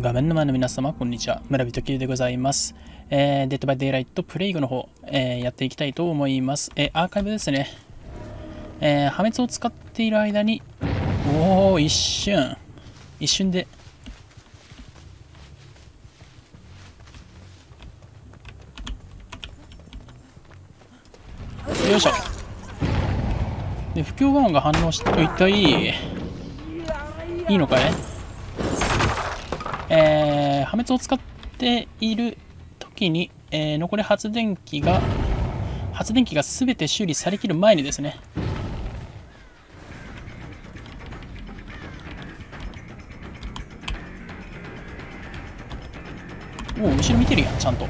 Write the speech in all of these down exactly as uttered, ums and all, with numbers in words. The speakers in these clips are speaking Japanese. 画面の前の皆様、こんにちは。村人Qでございます。えー、デッドバイデイライトプレイグの方、えー、やっていきたいと思います。えー、アーカイブですね。えー、破滅を使っている間に、おー、一瞬。一瞬で。よいしょ。で、不協和音が反応して、痛い。いいのかい？えー、破滅を使っている時に、えー、残り発電機が発電機が全て修理されきる前にですね、おお、後ろ見てるやん、ちゃんと。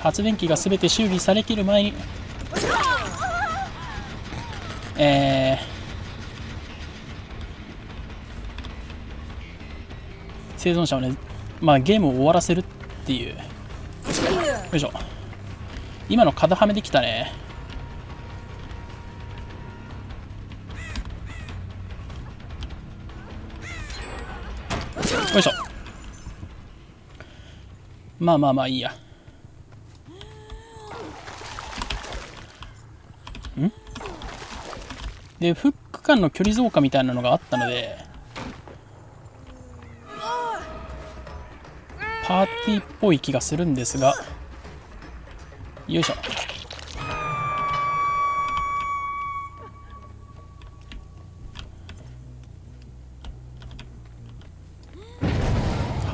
発電機が全て修理されきる前に、えー、生存者をね、まあ、ゲームを終わらせるっていう。よいしょ。今の肩はめできたね。よいしょ。まあまあまあいいや。ん？で、フック間の距離増加みたいなのがあったので、パーティーっぽい気がするんですが、よいしょ。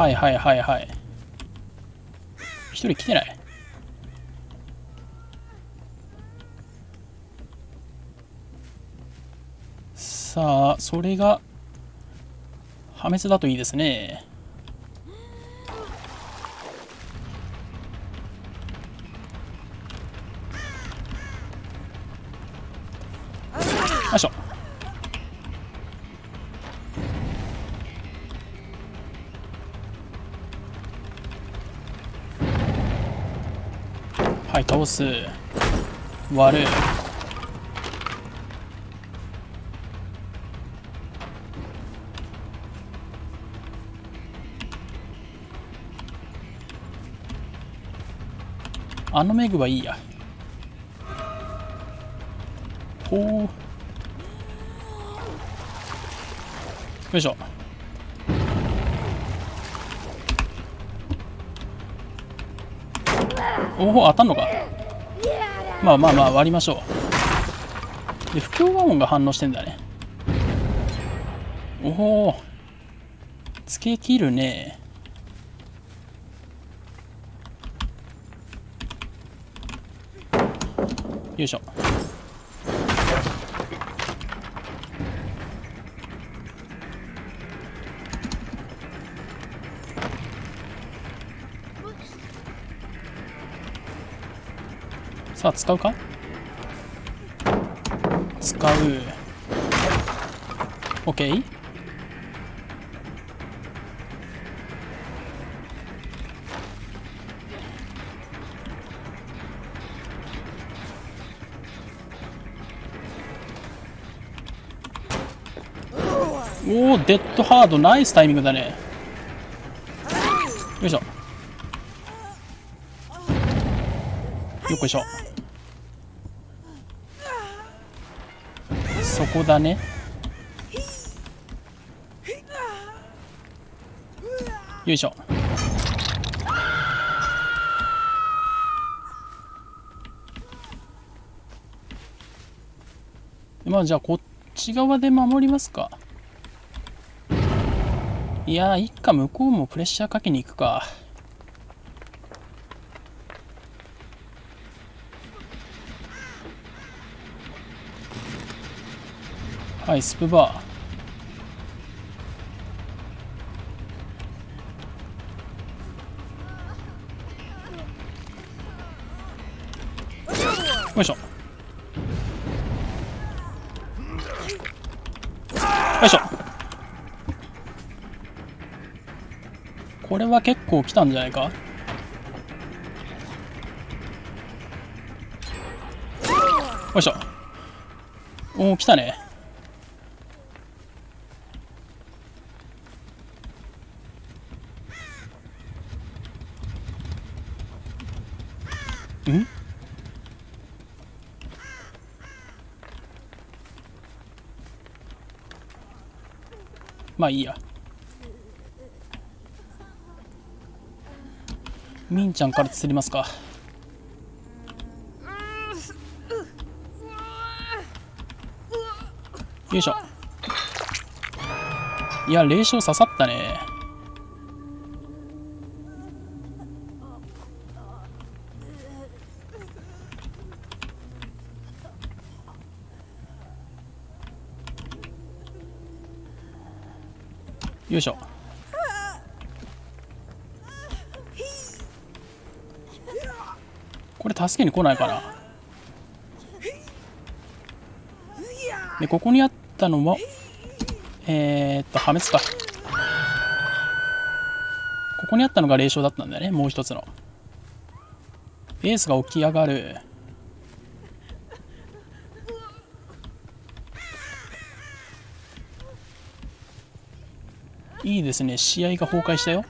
はいはいはいはい。一人来てない？さあ、それが破滅だといいですね。よいしょ。はい、倒す。割る。あのメグはいいや。ほう。よいしょ。おお、当たんのか。まあまあまあ割りましょう。で、不協和音が反応してんだね。おお、つけ切るね。よいしょ。さあ、使うか？使う。OK？ おお、デッドハード、ナイスタイミングだね。よいしょ。よっこいしょ。そこだね。よいしょ。まあ、じゃあこっち側で守りますか。いやー、いっか。向こうもプレッシャーかけに行くか。はい、スプバー。よいしょ。よいしょ。これは結構来たんじゃないか。よいしょ。おお、来たね。ん？まあいいや。みんちゃんから釣りますか。よいしょ。いや、霊障刺さったね。よいしょ。これ助けに来ないかな。で、ここにあったのはえー、っと破滅か。ここにあったのが霊障だったんだよね。もう一つのエースが起き上がる。いいですね。試合が崩壊したよ。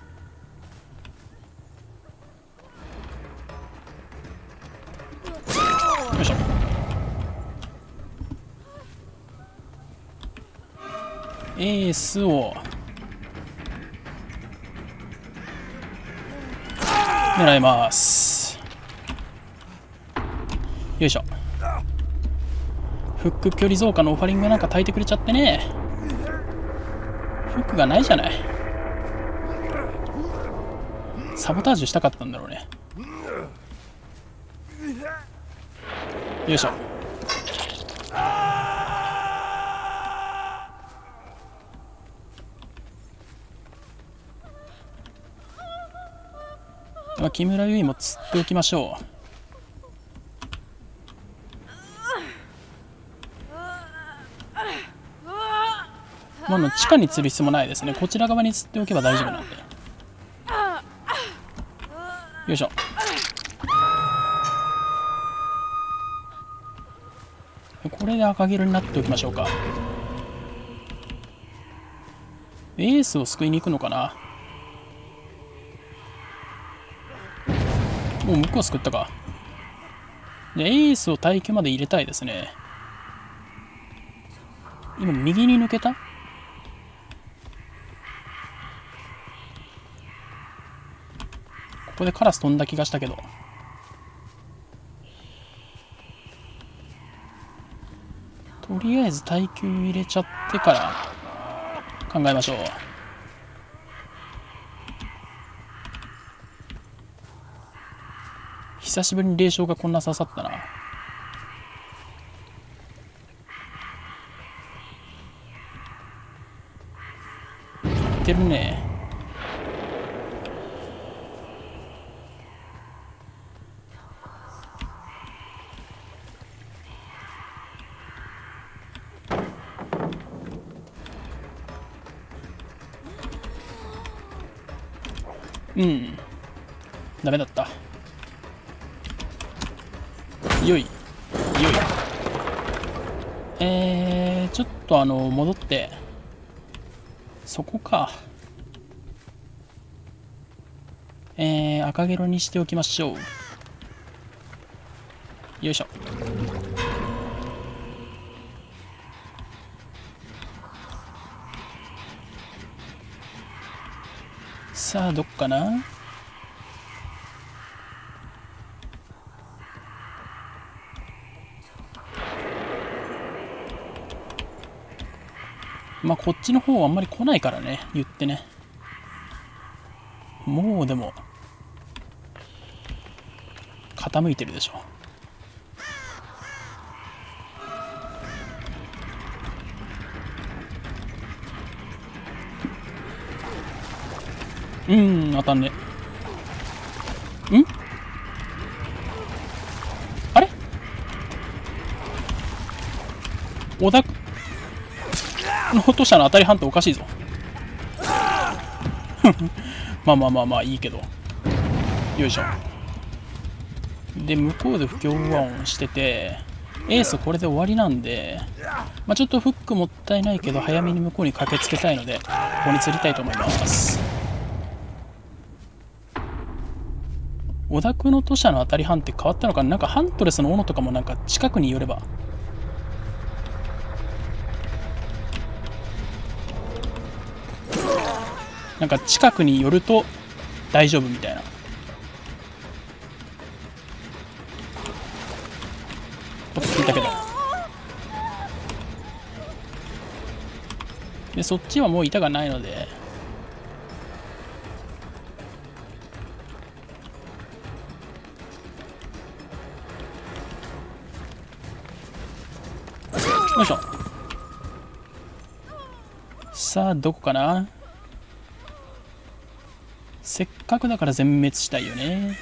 よいしょ。エースを狙います。よいしょ。フック距離増加のオファリングなんか焚いてくれちゃってね。フックがないじゃない。サボタージュしたかったんだろうね。よいしょ。木村優衣も釣っておきましょう。まあ、もう地下に釣る必要もないですね。こちら側に釣っておけば大丈夫なんで。よいしょ。これで赤ゲロになっておきましょうか。エースを救いに行くのかな。もう向こう救ったか。で、エースを耐久まで入れたいですね。今右に抜けた。ここでカラス飛んだ気がしたけど。とりあえず耐久入れちゃってから考えましょう。久しぶりに霊障がこんな刺さったな。いってるね。うん。ダメだった。よいよい。えー、ちょっとあの戻って、そこか。えー、赤ゲロにしておきましょう。よいしょ。さあどっかな。まあこっちの方はあんまり来ないからね、言ってね。もうでも傾いてるでしょ。うーん、当たんね。ん？あれ？おだくの落としたの当たり判定おかしいぞ。まあまあまあまあいいけど。よいしょ。で、向こうで不協和音してて、エースこれで終わりなんで、まあ、ちょっとフックもったいないけど早めに向こうに駆けつけたいのでここに釣りたいと思います。お宅の土砂の当たり班って変わったのかな。なんかハントレスの斧とかもなんか近くに寄ればなんか近くに寄ると大丈夫みたいな。こと聞いたけど。で、そっちはもう板がないので。よいしょ。さあ、どこかな？せっかくだから全滅したいよね。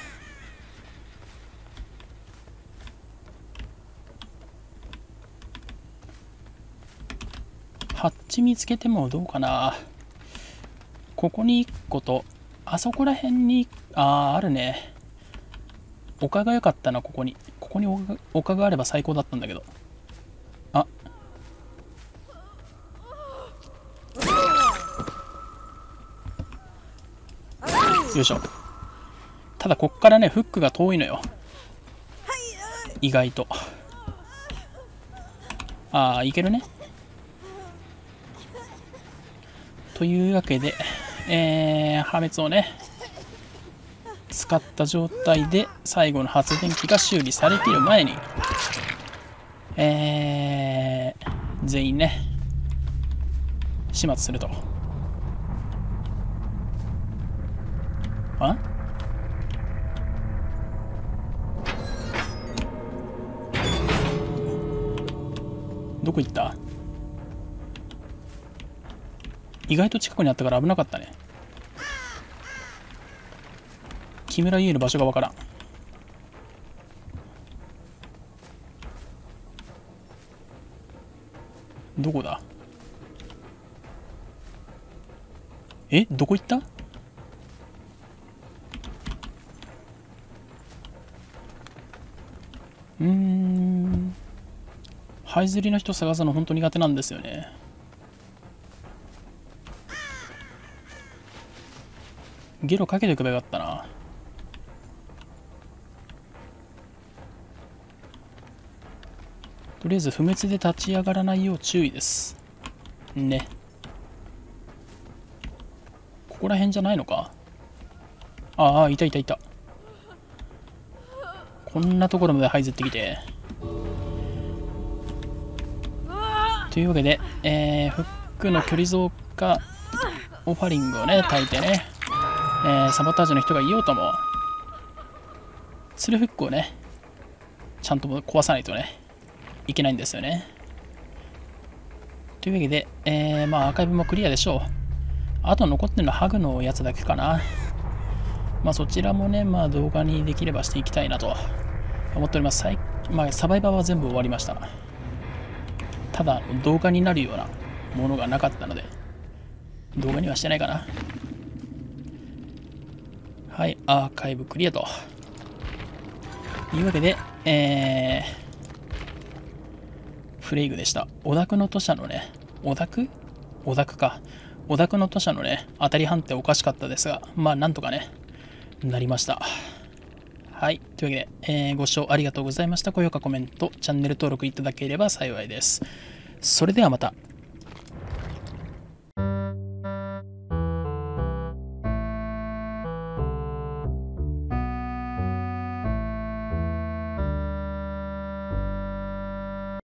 ハッチ見つけてもどうかな。ここにいっこと、あそこら辺に、ああ、あるね。丘が良かったな、ここに。ここに丘、丘があれば最高だったんだけど。あ、よいしょ。ただこっからねフックが遠いのよ意外と。ああ、いけるね。というわけで、えー、破滅をね使った状態で最後の発電機が修理されている前に、えー、全員ね始末すると。あ？どこ行った？意外と近くにあったから危なかったね。木村優の場所がわからん。どこだ？え？どこ行った？うーん、這いずりの人探すの本当苦手なんですよね。ゲロかけておけばよかったな。とりあえず不滅で立ち上がらないよう注意ですね。ここら辺じゃないのか。ああ、いたいたいた。こんなところまで這いずってきて。というわけで、えー、フックの距離増加オファリングをね焚いてね、えー、サボタージュの人がいようともツルフックをねちゃんと壊さないとねいけないんですよね。というわけで、えー、まあアーカイブもクリアでしょう。あと残ってるのはハグのやつだけかな。まあそちらもね、まあ、動画にできればしていきたいなと思っております。まあ、サバイバーは全部終わりました。ただ、動画になるようなものがなかったので、動画にはしてないかな。はい、アーカイブクリアと。いうわけで、えー、フレイグでした。お宅の土砂のね、お宅？お宅か。お宅の土砂のね、当たり判定おかしかったですが、まあなんとかね、なりました。はい、というわけで、えー、ご視聴ありがとうございました。高評価、コメント、チャンネル登録いただければ幸いです。それではまた。